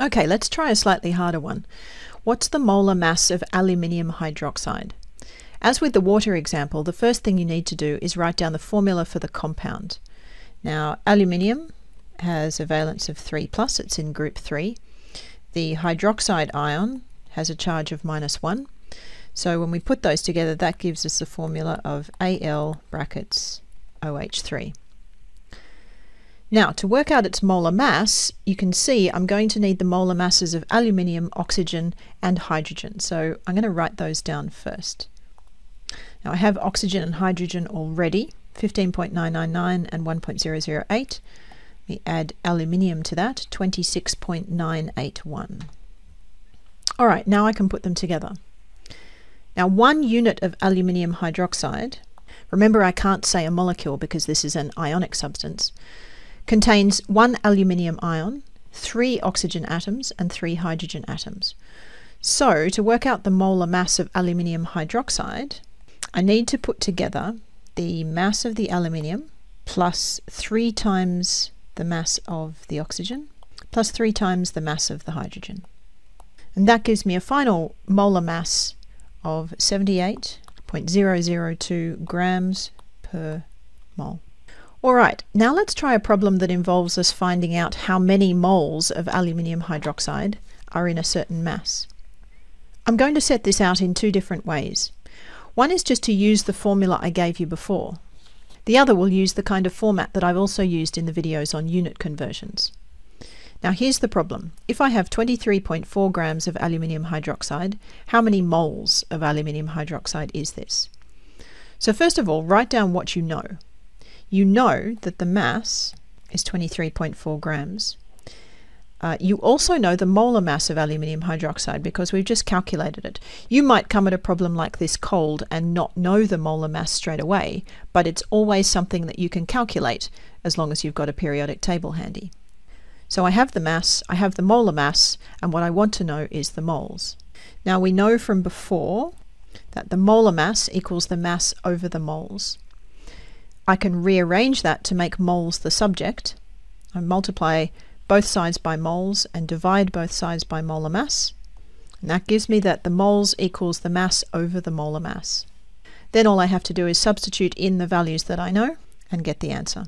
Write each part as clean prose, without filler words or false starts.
Okay, let's try a slightly harder one. What's the molar mass of aluminium hydroxide? As with the water example, the first thing you need to do is write down the formula for the compound. Now, aluminium has a valence of 3 plus, it's in group 3. The hydroxide ion has a charge of -1. So when we put those together, that gives us the formula of Al brackets OH3. Now, to work out its molar mass, you can see I'm going to need the molar masses of aluminium, oxygen and hydrogen. So I'm going to write those down first. Now I have oxygen and hydrogen already, 15.999 and 1.008. Let me add aluminium to that, 26.981. All right, now I can put them together. Now 1 unit of aluminium hydroxide, remember I can't say a molecule because this is an ionic substance, contains 1 aluminium ion, 3 oxygen atoms and 3 hydrogen atoms. So to work out the molar mass of aluminium hydroxide, I need to put together the mass of the aluminium plus 3 times the mass of the oxygen plus 3 times the mass of the hydrogen. And that gives me a final molar mass of 78.002 grams per mole. Alright, now let's try a problem that involves us finding out how many moles of aluminium hydroxide are in a certain mass. I'm going to set this out in 2 different ways. One is just to use the formula I gave you before. The other will use the kind of format that I've also used in the videos on unit conversions. Now here's the problem. If I have 23.4 grams of aluminium hydroxide, how many moles of aluminium hydroxide is this? So first of all, write down what you know. You know that the mass is 23.4 grams. You also know the molar mass of aluminium hydroxide because we've just calculated it. You might come at a problem like this cold and not know the molar mass straight away, but it's always something that you can calculate as long as you've got a periodic table handy. So I have the mass, I have the molar mass, and what I want to know is the moles. Now we know from before that the molar mass equals the mass over the moles. I can rearrange that to make moles the subject. I multiply both sides by moles and divide both sides by molar mass. And that gives me that the moles equals the mass over the molar mass. Then all I have to do is substitute in the values that I know and get the answer.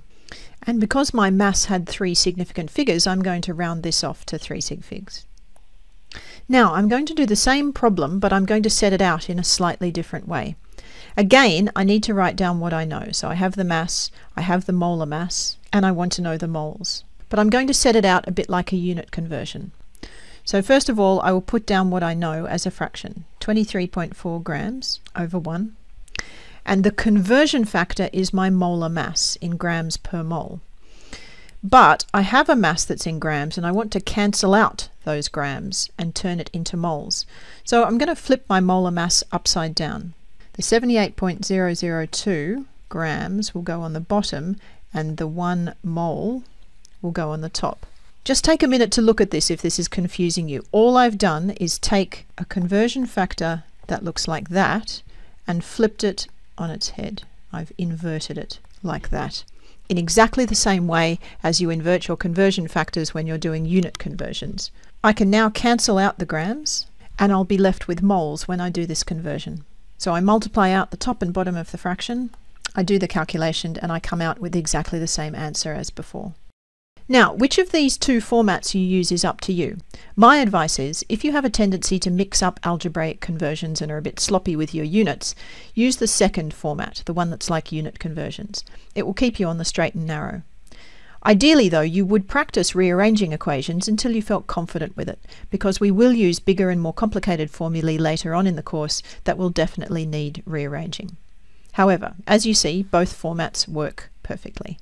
And because my mass had 3 significant figures, I'm going to round this off to 3 sig figs. Now I'm going to do the same problem, but I'm going to set it out in a slightly different way. Again, I need to write down what I know. So I have the mass, I have the molar mass, and I want to know the moles. But I'm going to set it out a bit like a unit conversion. So first of all, I will put down what I know as a fraction, 23.4 grams over 1. And the conversion factor is my molar mass in grams per mole. But I have a mass that's in grams and I want to cancel out those grams and turn it into moles. So I'm going to flip my molar mass upside down. The 78.002 grams will go on the bottom and the 1 mole will go on the top. Just take a minute to look at this if this is confusing you. All I've done is take a conversion factor that looks like that and flipped it on its head. I've inverted it like that in exactly the same way as you invert your conversion factors when you're doing unit conversions. I can now cancel out the grams and I'll be left with moles when I do this conversion. So I multiply out the top and bottom of the fraction, I do the calculation, and I come out with exactly the same answer as before. Now, which of these 2 formats you use is up to you. My advice is, if you have a tendency to mix up algebraic conversions and are a bit sloppy with your units, use the second format, the one that's like unit conversions. It will keep you on the straight and narrow. Ideally, though, you would practice rearranging equations until you felt confident with it, because we will use bigger and more complicated formulae later on in the course that will definitely need rearranging. However, as you see, both formats work perfectly.